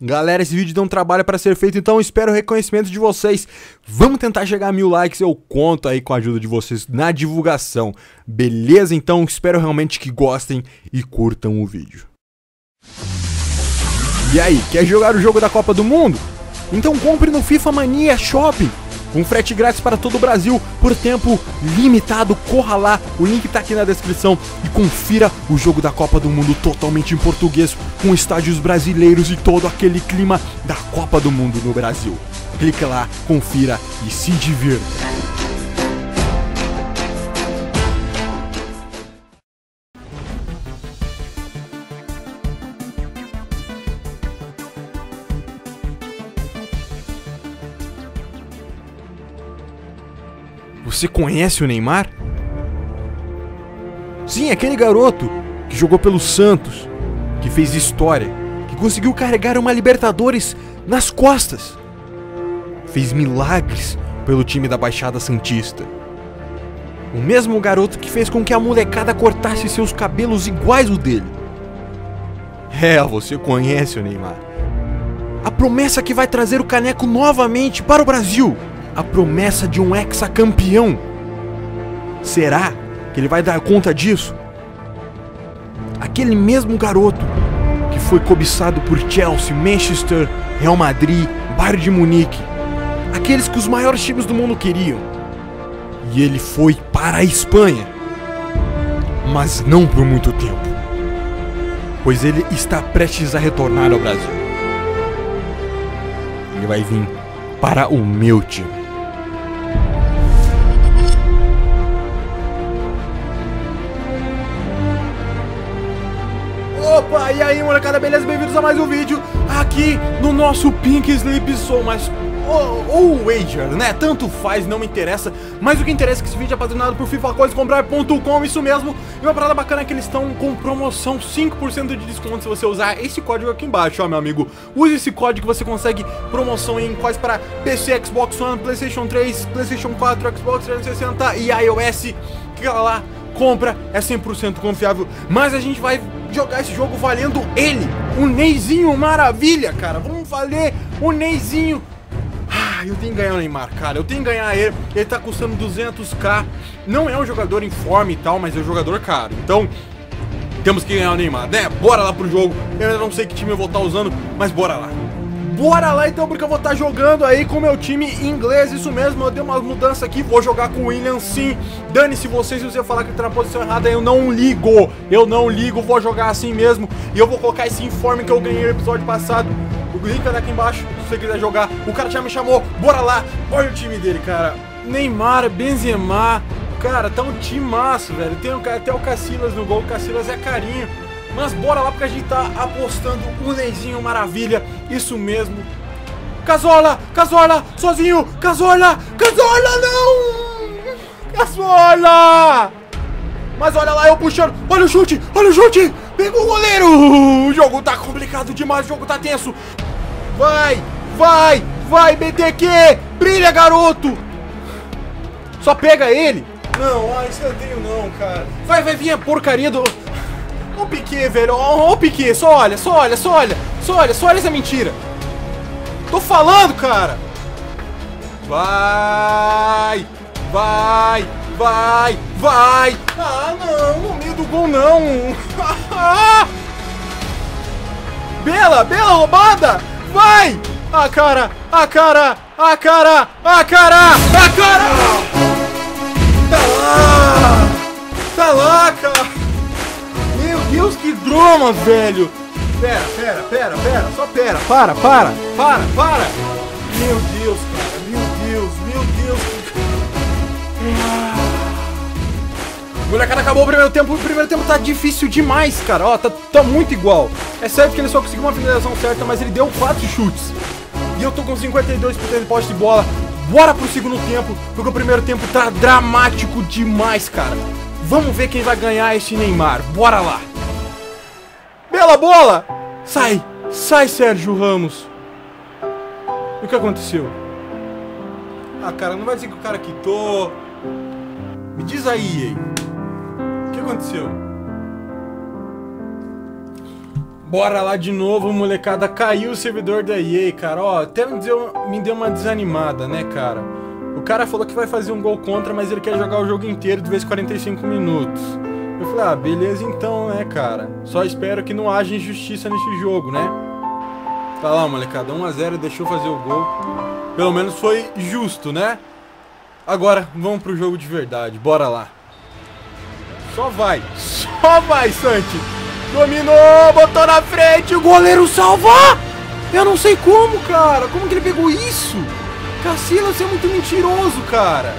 Galera, esse vídeo deu um trabalho para ser feito, então espero o reconhecimento de vocês. Vamos tentar chegar a 1000 likes, eu conto aí com a ajuda de vocês na divulgação. Beleza? Então espero realmente que gostem e curtam o vídeo. E aí, quer jogar o jogo da Copa do Mundo? Então compre no FIFA Mania Shopping, com frete grátis para todo o Brasil por tempo limitado. Corra lá, o link tá aqui na descrição e confira o jogo da Copa do Mundo totalmente em português, com estádios brasileiros e todo aquele clima da Copa do Mundo no Brasil. Clica lá, confira e se divirta. Você conhece o Neymar? Sim, aquele garoto que jogou pelo Santos, que fez história, que conseguiu carregar uma Libertadores nas costas. Fez milagres pelo time da Baixada Santista. O mesmo garoto que fez com que a molecada cortasse seus cabelos iguais o dele. É, você conhece o Neymar. A promessa que vai trazer o caneco novamente para o Brasil. A promessa de um hexacampeão. Será que ele vai dar conta disso? Aquele mesmo garoto que foi cobiçado por Chelsea, Manchester, Real Madrid, Bayern de Munique, aqueles que os maiores times do mundo queriam. E ele foi para a Espanha, mas não por muito tempo, pois ele está prestes a retornar ao Brasil. Ele vai vir para o meu time. Opa, e aí molecada, beleza? Bem-vindos a mais um vídeo aqui no nosso Pink Sleep Soul, mas ou wager, né? Tanto faz, não me interessa, mas o que interessa é que esse vídeo é patrocinado por fifacoiscomprar.com, isso mesmo. E uma parada bacana é que eles estão com promoção 5% de desconto se você usar esse código aqui embaixo, ó meu amigo. Use esse código que você consegue promoção em quais para PC, Xbox One, Playstation 3, Playstation 4, Xbox 360 e iOS. Fica lá, compra, é 100% confiável, mas a gente vai jogar esse jogo valendo ele, o Neyzinho Maravilha, cara. Vamos valer o Neyzinho. Ah, eu tenho que ganhar o Neymar, cara, eu tenho que ganhar ele. Ele tá custando 200k, não é um jogador em forma e tal, mas é um jogador caro, então temos que ganhar o Neymar, né? Bora lá pro jogo. Eu ainda não sei que time eu vou estar usando, mas bora lá. Bora lá então, porque eu vou estar jogando aí com o meu time inglês, isso mesmo. Eu dei uma mudança aqui, vou jogar com o William sim. Dane-se vocês, se você falar que tá na posição errada, eu não ligo, vou jogar assim mesmo. E eu vou colocar esse informe que eu ganhei no episódio passado, o link tá aqui embaixo, se você quiser jogar. O cara já me chamou, bora lá. Olha o time dele, cara, Neymar, Benzema, cara, tá um time massa, velho. Tem até o Casillas no gol, o Casillas é carinho. Mas bora lá porque a gente tá apostando o Neyzinho Maravilha, isso mesmo. Casola, Casola, sozinho, Casola, Casola não! Casola! Mas olha lá, eu puxando, olha o chute, pegou o goleiro! O jogo tá complicado demais, o jogo tá tenso. Vai, vai, vai, BTQ, brilha garoto! Só pega ele? Não, ah, escanteio não, cara. Vai, vai vir a porcaria do... Ó o Piquet, velho, ó o Piquet, só olha essa mentira. Tô falando, cara. Vai, vai, vai, vai. Ah, não, no meio do gol não. Bela, bela roubada. Vai. A cara. Tá lá, cara. Deus, que drama, velho! Pera, só pera, para! Meu Deus, cara, meu Deus! Molecada, acabou o primeiro tempo tá difícil demais, cara, ó, tá muito igual. É certo que ele só conseguiu uma finalização certa, mas ele deu 4 chutes. E eu tô com 52% de posse de bola. Bora pro segundo tempo, porque o primeiro tempo tá dramático demais, cara. Vamos ver quem vai ganhar esse Neymar, bora lá! Bela bola! Sai, Sérgio Ramos! E o que aconteceu? Ah, cara, não vai dizer que o cara quitou... Me diz aí, EA. O que aconteceu? Bora lá de novo, molecada. Caiu o servidor da EA, cara. Ó, até me deu uma desanimada, né, cara? O cara falou que vai fazer um gol contra, mas ele quer jogar o jogo inteiro de vez 45 minutos. Eu falei, ah, beleza então, né, cara? Só espero que não haja injustiça nesse jogo, né? Tá lá, molecada. 1 a 0, deixou fazer o gol. Pelo menos foi justo, né? Agora, vamos pro jogo de verdade. Bora lá. Só vai, Santi. Dominou, botou na frente, o goleiro salva! Eu não sei como, cara, como que ele pegou isso? Casillas é muito mentiroso, cara.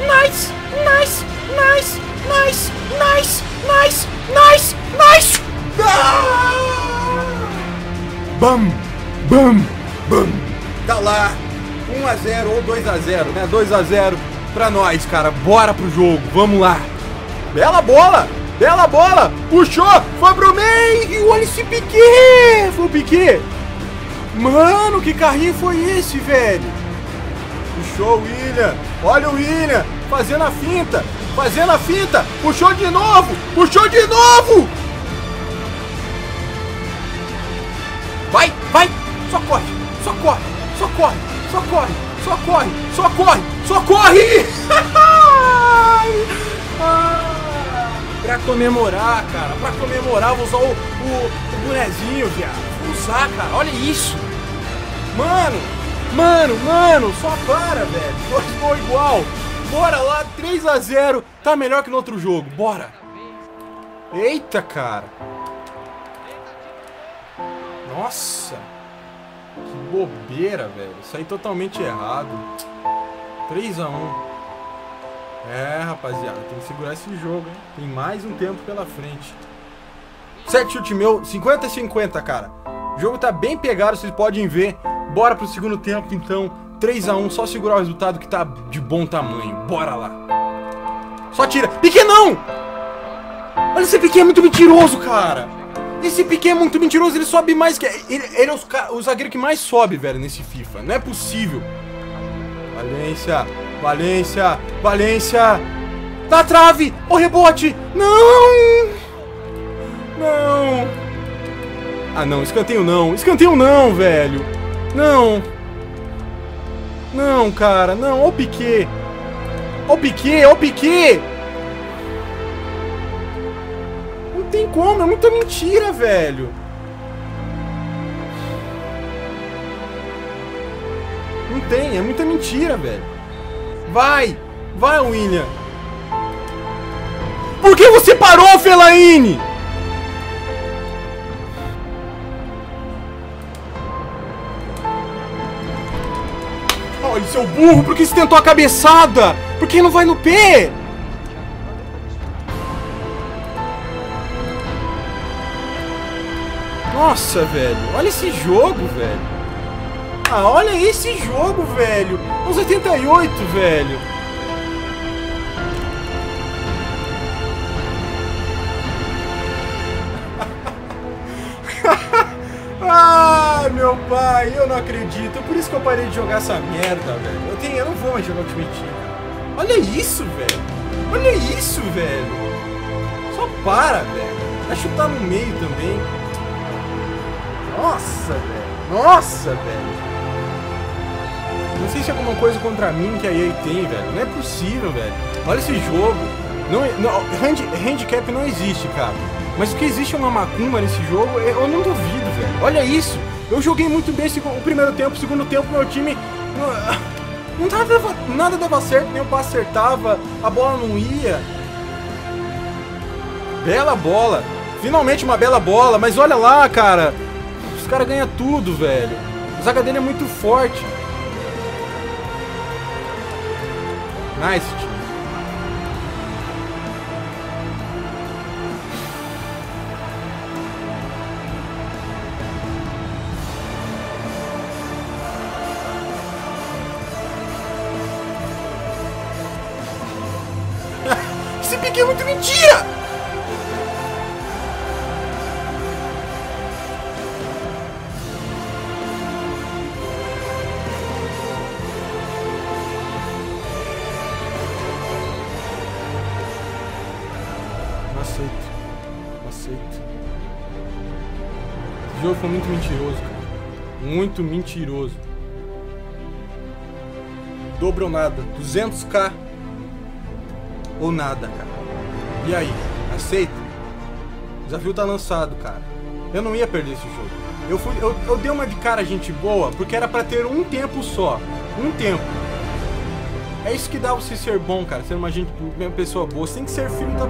Nice, nice, nice, nice, nice, nice, nice, nice! Bam, bam, bam. Tá lá, 1 a 0 ou 2 a 0, né? 2 a 0 pra nós, cara. Bora pro jogo, vamos lá. Bela bola! Bela bola, puxou, foi pro meio e olha esse Piquet, foi o Piquet. Mano, que carrinho foi esse, velho? Puxou o William, olha o William, fazendo a finta, puxou de novo. Vai, vai, só corre, só corre, só corre, só corre, só corre, só corre, só corre. Pra comemorar, cara, pra comemorar, vou usar o bonezinho, viado. Vou usar, cara, olha isso. Mano, mano, mano, só para, velho. Foi igual. Bora lá, 3 a 0. Tá melhor que no outro jogo, bora. Eita, cara. Nossa. Que bobeira, velho. Saí totalmente errado. 3 a 1. É, rapaziada, tem que segurar esse jogo, hein? Tem mais um tempo pela frente. 7 chute meu, 50-50, cara. O jogo tá bem pegado, vocês podem ver. Bora pro segundo tempo, então. 3 a 1, só segurar o resultado que tá de bom tamanho. Bora lá. Só tira. Piquet não! Olha, esse Piquet é muito mentiroso, cara. Esse Piquet é muito mentiroso, ele sobe mais que... Ele é o zagueiro que mais sobe, velho, nesse FIFA. Não é possível. Valência... Valência, Valência, na trave, o rebote, não, não, ah não, escanteio não, velho, não, não, cara, não, ó o Piquet, ó o Piquet, ó o Piquet, não tem como, é muita mentira, velho. Não tem, é muita mentira, velho. Vai! Vai, William! Por que você parou, Fellaini? Olha, seu burro! Por que você tentou a cabeçada? Por que não vai no pé? Nossa, velho! Olha esse jogo, velho! Ah, olha esse jogo, velho. Uns 88, velho. Ah, meu pai, eu não acredito. Por isso que eu parei de jogar essa merda, velho. Eu não vou mais jogar Ultimate Team. Olha isso, velho. Olha isso, velho. Só para, velho. Vai chutar no meio também. Nossa, velho. Nossa, velho. Não sei se é alguma coisa contra mim que a EA tem, velho. Não é possível, velho. Olha esse jogo. Handicap não existe, cara. Mas o que existe é uma macumba nesse jogo, eu não duvido, velho. Olha isso. Eu joguei muito bem o primeiro tempo, o segundo tempo, meu time... Nada dava certo, nem o passe acertava, a bola não ia. Bela bola. Finalmente uma bela bola, mas olha lá, cara. Os caras ganham tudo, velho. A zaga dele é muito forte. Nice, time. Esse Piquet é muito mentira! Aceito. jogo foi muito mentiroso, cara. Muito mentiroso. Dobro ou nada. 200k ou nada, cara. E aí? Aceita? O desafio tá lançado, cara. Eu não ia perder esse jogo. Eu dei uma de cara gente boa, porque era pra ter um tempo só. Um tempo. É isso que dá você ser bom, cara. Ser uma gente, uma pessoa boa. Você tem que ser filho da...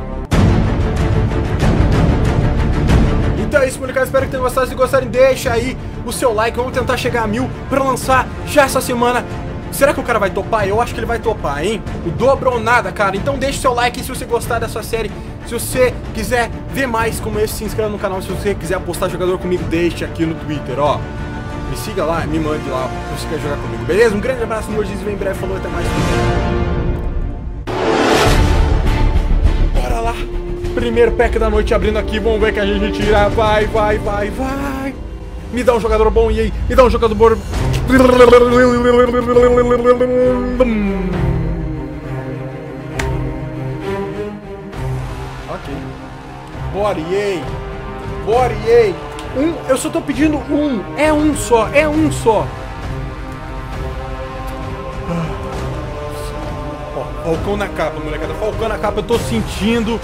Então é isso, molecada, espero que tenham gostado. Se gostarem, deixa aí o seu like. Vamos tentar chegar a 1000 pra lançar já essa semana. Será que o cara vai topar? Eu acho que ele vai topar, hein? O dobro ou nada, cara. Então deixa o seu like se você gostar dessa série. Se você quiser ver mais como esse, se inscreva no canal. Se você quiser apostar jogador comigo, deixa aqui no Twitter, ó. Me siga lá, me mande lá se você quer jogar comigo, beleza? Um grande abraço, meus dias, vem em breve, falou, até mais. Bora lá. Primeiro pack da noite abrindo aqui, vamos ver que a gente tira, vai. Me dá um jogador bom, e aí? Me dá um jogador bom. Ok. Bora, EA. Bora, EA. Eu só tô pedindo um. É um só, é um só. Ó, Falcão na capa, molecada. Falcão na capa, eu tô sentindo.